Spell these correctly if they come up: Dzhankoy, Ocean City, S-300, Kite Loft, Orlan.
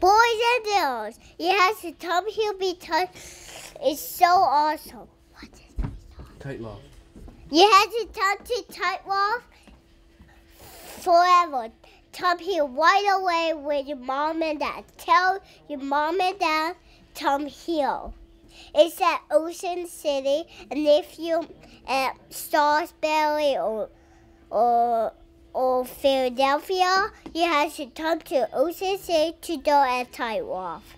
Boys and girls, yes, the Tom Hubie touch is so awesome. What is this? Kite Loft. Yes, the Tom to Kite Loft forever. Tom here right away with your mom and dad. Tell your mom and dad Tom here. It's at Ocean City, and if you at Starsberry or Philadelphia, you have to come to Ocean City to go at Kite Loft.